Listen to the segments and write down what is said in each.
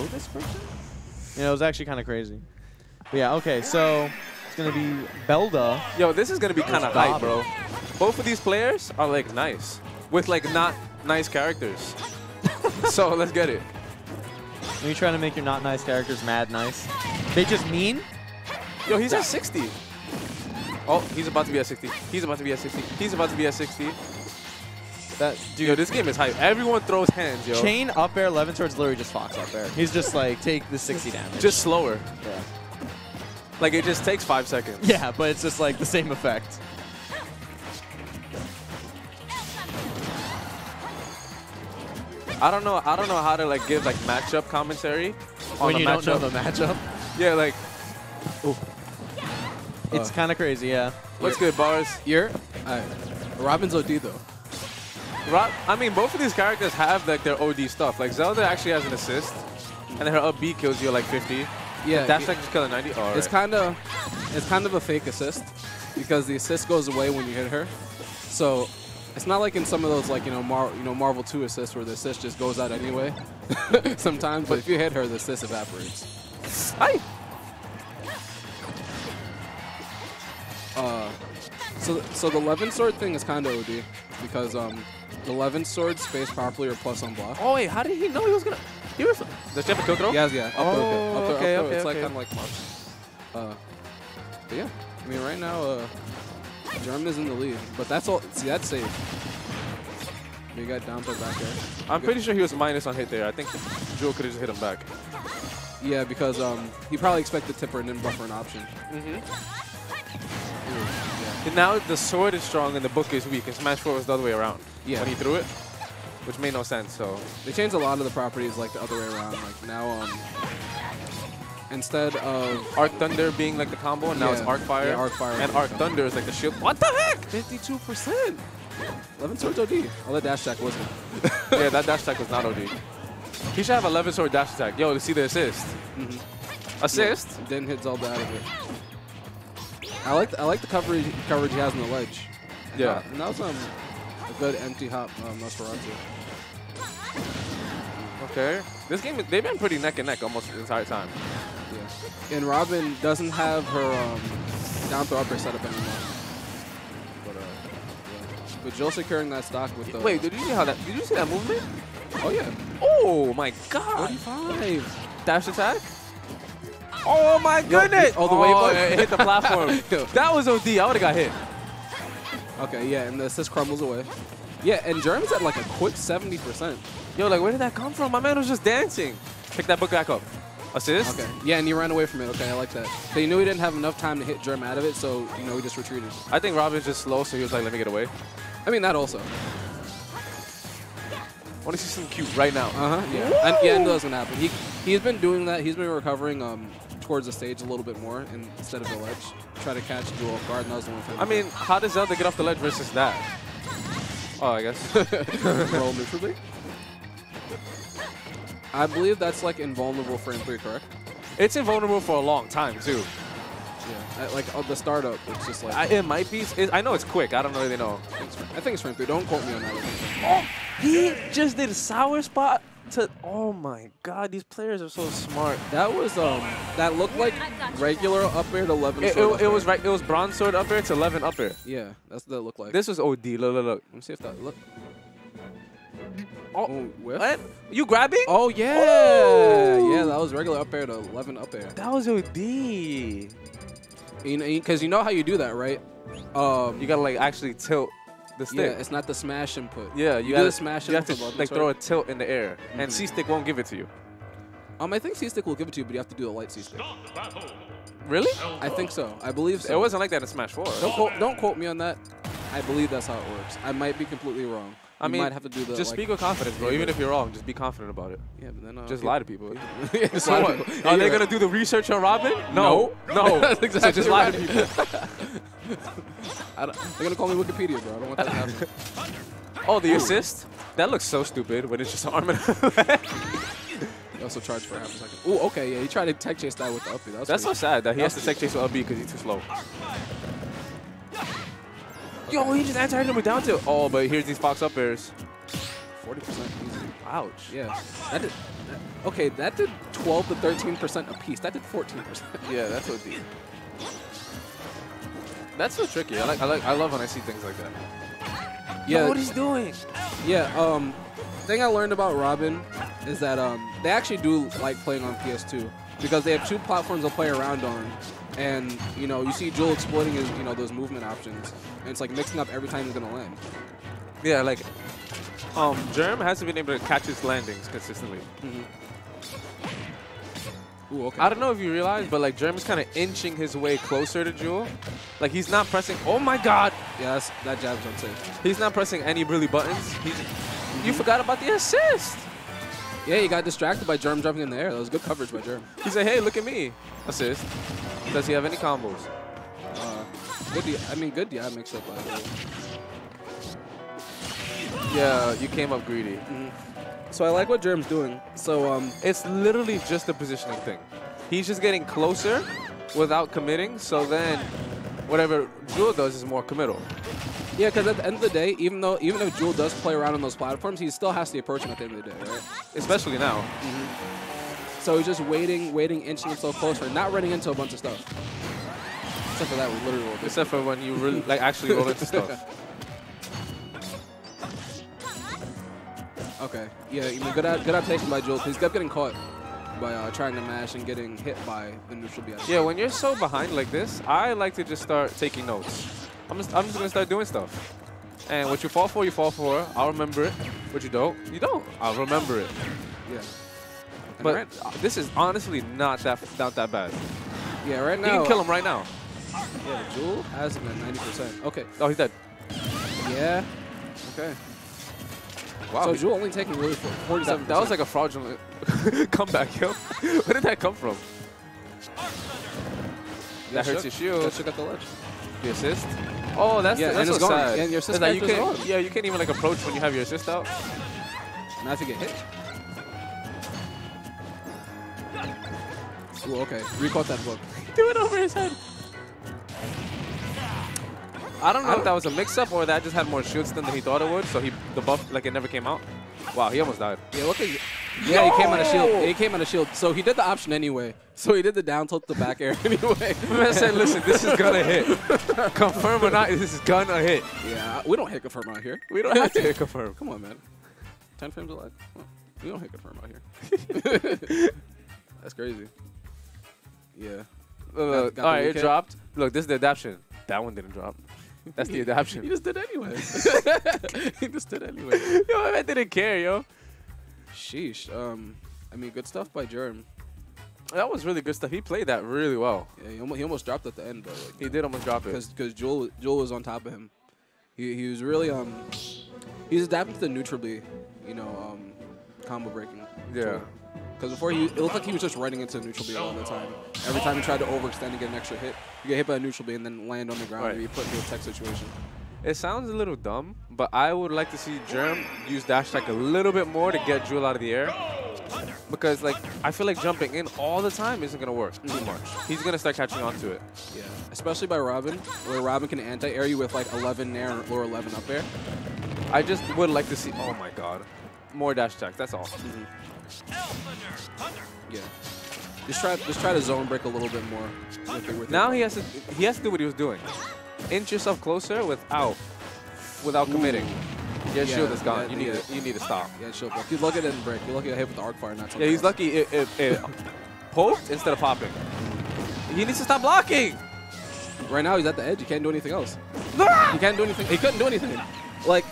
know this person? You know, it was actually kind of crazy. But yeah, okay, so it's going to be Belda. Yo, this is going to be kind of hype, bro. Both of these players are, like, nice. With, like, not nice characters. So let's get it. Are you trying to make your not nice characters mad nice? They just mean? Yo, he's at 60. Oh, he's about to be at 60. He's about to be at 60. He's about to be at 60. That, dude, yo, this game is hype. Everyone throws hands, yo. Chain up air, Levin towards Lurie just fox up air. He's just like, take the 60 damage. Just slower. Yeah. Like, it just takes 5 seconds. Yeah, but it's just like the same effect. I don't know how to like give like matchup commentary on the matchup. When you don't know the matchup. Yeah, like. Ooh. It's kind of crazy, yeah. Looks good, bars. You're? Robin's OD though. I mean, both of these characters have like their OD stuff. Like Zelda actually has an assist, and then her up B kills you like 50. Yeah, that's like just killing 90. Right. It's kind of a fake assist because the assist goes away when you hit her. So. It's not like in some of those, like, you know, Marvel 2 assists where the assist just goes out anyway sometimes. But if you hit her, the assist evaporates. Hi! So the Levin sword thing is kind of OD because the Levin sword spaced properly or plus on block. Oh, wait, how did he know he was going to... Does she have a kill throw? Yes, yeah. Up okay. It's like, kind of like March. But yeah, I mean, right now... Jerm is in the lead, but that's all. See, that's safe. You got down for back there. I'm pretty sure he was minus on hit there. I think Jul could have just hit him back. Yeah, because he probably expected tipper and didn't buffer an option. Mm-hmm. Yeah. Now the sword is strong and the book is weak, and Smash 4 was the other way around. Yeah. When he threw it, which made no sense. So they changed a lot of the properties like the other way around. Like now, instead of Arc Thunder being like the combo, and now it's Arc Fire. Yeah, Arc Fire. And Arc Thunder is like the shield. What the heck? 52%! Levin sword's OD. Oh, that dash attack wasn't. Yeah, that dash attack was not OD. He should have a Levin sword dash attack. Yo, see the assist. Mm-hmm. Assist? Yeah, didn't hit Zelda out of it. I like the coverage he has on the ledge. Yeah. And that was a good empty hop Nosferatu. Okay. This game, they've been pretty neck and neck almost the entire time. And Robin doesn't have her down throw upper setup anymore. But Jul securing that stock with the... Wait, did you see that movement? Oh, yeah. Oh, my God. 45. Dash attack? Oh, my goodness. Yo, oh, it hit the platform. That was OD. I would have got hit. Okay, yeah, and the assist crumbles away. Yeah, and Jerm's at like a quick 70%. Yo, like, where did that come from? My man was just dancing. Pick that book back up. Assist? Okay. Yeah, and he ran away from it. Okay, I like that. They knew he didn't have enough time to hit Jerm out of it, so, you know, he just retreated. I think Robin's just slow, so he was like, let me get away. I mean, that also. I want to see something cute right now. Uh-huh, yeah. Yeah, I know that's going to happen. He's been doing that. He's been recovering towards the stage a little bit more instead of the ledge. Try to catch Jul off guard, and that was the one thing. I mean, how does Zelda get off the ledge versus that? Oh, I guess. Roll neutrally? I believe that's like invulnerable for frame 3, correct? It's invulnerable for a long time too. Yeah, like the startup, it's just like it might be. I know it's quick. I don't really know. I think it's frame 3. Don't quote me on that. Oh, he just did a sour spot to. Oh my God, these players are so smart. That was that looked like regular up air to Levin. It was right. It was bronze sword up air to Levin up air. Yeah, that's what that looked like. This was OD. Look. Let me see if that look. Oh, what? You grabbing? Oh, yeah. Oh. Yeah, that was regular up air to Levin up air. That was OD. Because you know how you do that, right? You got to, like, actually tilt the stick. Yeah, it's not the smash input. Yeah, you got to smash input. You have to, like, throw a tilt in the air. Mm-hmm. And C-Stick won't give it to you. I think C-Stick will give it to you, but you have to do a light C-Stick. Really? I think so. I believe so. It wasn't like that in Smash 4. Don't quote me on that. I believe that's how it works. I might be completely wrong. I mean, might have to do the, just like, speak with confidence, bro. Even if you're wrong, just be confident about it. Yeah, but then just lie to people. So what? Are they gonna do the research on Robin? No. Exactly so just lie to people. They're gonna call me Wikipedia, bro. I don't want that to happen. Oh, the assist? That looks so stupid when it's just an arm and a leg. He also charged for half a second. Ooh, okay, yeah. He tried to tech chase that with the up B. That's so sad that he has to tech chase with up B because he's too slow. Yo, he just anti-hit him with down tilt. Oh, but here's these fox up airs. 40% easy. Ouch. Yeah. That did, okay, that did 12 to 13% apiece. That did 14%. Yeah, that's what it did. That's so tricky. I love when I see things like that. Yeah. What he's doing. Yeah. Thing I learned about Robin is that they actually do like playing on PS2 because they have two platforms to play around on, and you know you see Jul exploiting his those movement options, and it's like mixing up every time he's gonna land. Yeah, like Jerm hasn't been able to catch his landings consistently. Mm-hmm. Ooh, okay. I don't know if you realize, but like Jerm is kind of inching his way closer to Jul. Like he's not pressing. Oh my God! Yeah, that's, that jab's unsafe. He's not pressing any really buttons. He's, you forgot about the assist. Yeah, you got distracted by Jerm jumping in the air. That was good coverage by Jerm. He said, "Hey, look at me!" Assist. Does he have any combos? Good. Yeah, mix up. Yeah, you came up greedy. So I like what Jerm's doing. So it's literally just a positioning thing. He's just getting closer without committing. So then, whatever Jul does is more committal. Yeah, because at the end of the day, even if Jul does play around on those platforms, he still has to approach him at the end of the day, right? Especially now. So he's just waiting, inching himself closer, not running into a bunch of stuff. Except for that, we literally rolled. Except for when you really, like, actually roll into stuff. Okay. Yeah, good adaptation by Jul. He's kept getting caught by trying to mash and getting hit by the neutral BS. Yeah, when you're so behind like this, I like to just start taking notes. I'm just gonna start doing stuff. And what you fall for, you fall for. I'll remember it. What you don't. I'll remember it. Yeah. But this is honestly not that bad. Yeah, right now. You can kill him right now. Yeah, Jul has him at 90%. Okay. Oh, he's dead. Yeah. Okay. Wow. So Jul only taking really 47%. That was like a fraudulent comeback, yo. Where did that come from? That hurts your shield. That shook at the ledge. The assist. Oh, that's so gone. Sad. And your assist like yeah, you can't even like approach when you have your assist out. Not to get hit. Ooh, okay. Recall that book. Do it over his head. I don't know if that was a mix-up or that just had more shields than he thought it would, so the buff like it never came out. Wow, he almost died. Yeah, look at you. Yeah, no! He came on a shield. He came on a shield. So he did the option anyway. So he did the down tilt, the back air anyway. I said, listen, this is gonna hit. Confirm or not, this is gonna hit. Yeah, we don't hit confirm out here. We don't have to hit confirm. Come on, man. 10 frames alive. We don't hit confirm out here. That's crazy. Yeah. All right, it dropped. Look, this is the adaption. That one didn't drop. That's the adaption. He just did anyway. He just did anyway. Yo, I didn't care, yo. Sheesh. Good stuff by Jerm. That was really good stuff. He played that really well. Yeah, he almost dropped at the end, but like, he did almost drop it because Jul was on top of him. He was really he was adapting to the neutral B, combo breaking. Yeah. Because before it looked like he was just running into neutral B all the time. Every time he tried to overextend and get an extra hit, you get hit by a neutral B and then land on the ground and you put into a tech situation. It sounds a little dumb, but I would like to see Jerm use dash attack a little bit more to get Jul out of the air. Because like I feel like jumping in all the time isn't gonna work too much. He's gonna start catching on to it. Yeah. Especially by Robin, where Robin can anti-air you with like 11 nair or 11 up air. I just would like to see more dash attacks, that's all. Yeah. Just try to zone break a little bit more. Now he has to do what he was doing. Inch yourself closer without committing. Your shield is gone. You need to stop. Yeah, shield break. You're lucky it didn't break. You're lucky I hit with the arc fire. Not something else. Lucky it poked instead of popping. He needs to stop blocking. Right now he's at the edge. He can't do anything else. He can't do anything. He couldn't do anything. Like.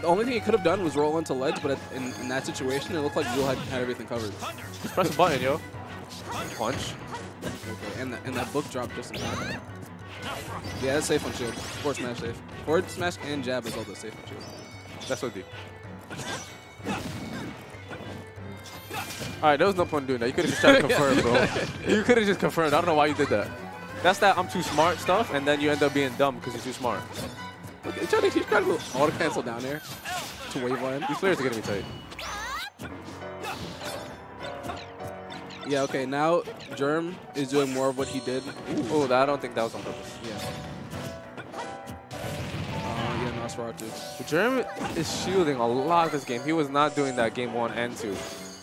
The only thing he could have done was roll onto ledge, but in that situation, it looked like Jul had everything covered. Just press a button, yo. Punch. Okay, and that book dropped just in time. Yeah, that's safe on shield. Forward smash safe. Forward smash and jab is all the safe on shield. That's what I do. Alright, there was no point in doing that. You could have just tried to confirm, bro. You could have just confirmed. I don't know why you did that. That's that I'm too smart stuff, and then you end up being dumb because you're too smart. Okay, he's trying to auto cancel down air to wave line. These players are gonna be tight. Yeah, okay, now Jerm is doing more of what he did. Oh, I don't think that was on purpose. Yeah. Oh, yeah, Nosferatu. Jerm is shielding a lot this game. He was not doing that game 1 and 2.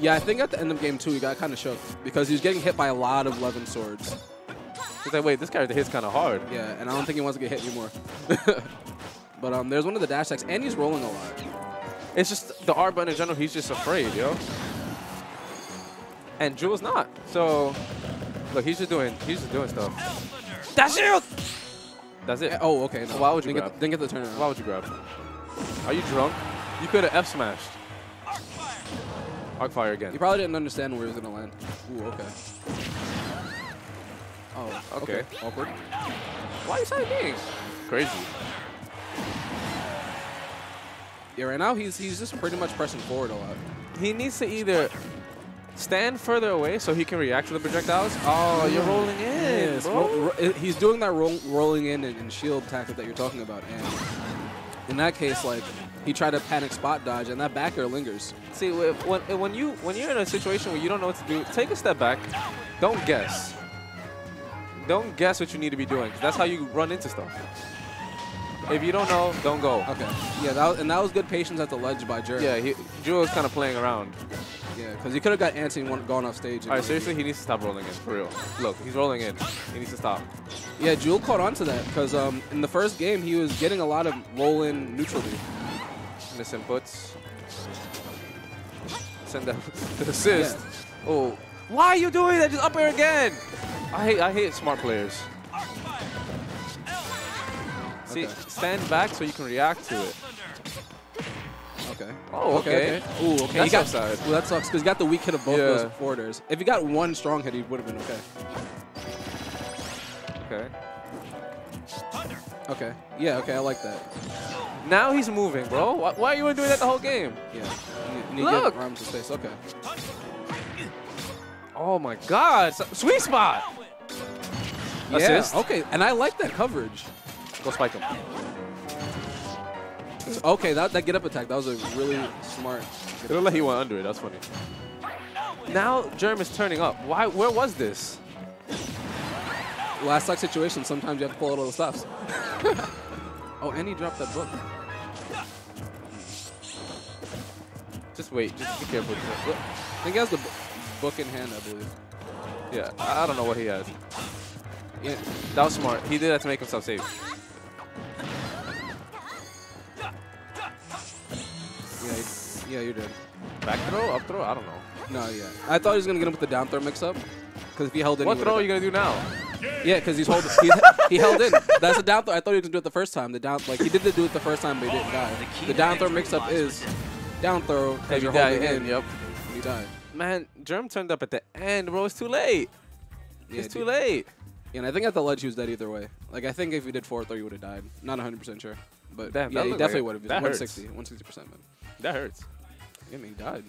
Yeah, I think at the end of game 2, he got kind of shook because he was getting hit by a lot of Levin swords. He's like, wait, this character hits kind of hard. Yeah, and I don't think he wants to get hit anymore. But there's one of the dash attacks, and he's rolling a lot. It's just the R button in general, he's just afraid, yo. And Jul's not. So, look, he's just doing stuff. That shield! That's it. Oh, okay. No. Why would you grab? Didn't get the turnaround. Why would you grab? Are you drunk? You could have F smashed. Arc Fire. Arc Fire again. You probably didn't understand where he was going to land. Ooh, okay. Oh, okay. Awkward. Why are you side being? Crazy. Yeah, right now he's just pretty much pressing forward a lot. He needs to either stand further away so he can react to the projectiles. Oh, you're rolling in, yes, bro. He's doing that rolling in and shield tactic that you're talking about. And in that case, like, he tried to panic spot dodge, and that back air lingers. See, when you're in a situation where you don't know what to do, take a step back. Don't guess. Don't guess what you need to be doing. That's how you run into stuff. If you don't know, don't go. Okay. Yeah, that was good patience at the ledge by Jerm. Yeah, Jul was kind of playing around. Yeah, because he could have got antsy and gone off stage. All right, seriously, he needs to stop rolling in, for real. Look, he's rolling in. He needs to stop. Yeah, Jul caught on to that because in the first game, he was getting a lot of roll-in neutrally. Miss inputs. Send that assist. Yeah. Oh, why are you doing that? Just up air again. I hate smart players. See, okay. Stand back so you can react to it. Okay. Oh, okay. Ooh, okay. He got outside. Ooh, that sucks because he got the weak hit of both those forwarders. If he got one strong hit, he would have been okay. Okay. Thunder. Okay. Yeah. Okay. I like that. Now he's moving, bro. Why are you doing that the whole game? Yeah. You need to get arms to space. Okay. Oh my God! Sweet spot. Yeah. Assist. Okay. And I like that coverage. Go spike him. Okay, that get up attack, that was a really smart. It looked like he went under it, that's funny. Now Jerm is turning up. Why? Where was this? Last stock situation, sometimes you have to pull out all the stops. Oh, and he dropped that book. Just wait, just be careful. I think he has the book in hand, I believe. Yeah, I don't know what he has. Yeah, that was smart. He did that to make himself safe. Yeah, you did. Back throw? Up throw? I don't know. No, yeah. I thought he was going to get him with the down throw mix up. Because if he held in... What throw are you going to do now? Yeah, because he's holding... he held in. That's a down throw. I thought he was going to do it the first time. The down... Like, he did do it the first time, but he didn't die. The down throw mix up is down throw. Because you're holding in. Yep. You die. Man, Jerm turned up at the end, bro. It's too late. Yeah, it's too late. Yeah, and I think at the ledge he was dead either way. Like, I think if he did 4-3, he would have died. Not 100% sure. But damn, yeah, he definitely would have. 160%, man. That hurts. Yeah, I mean, he died.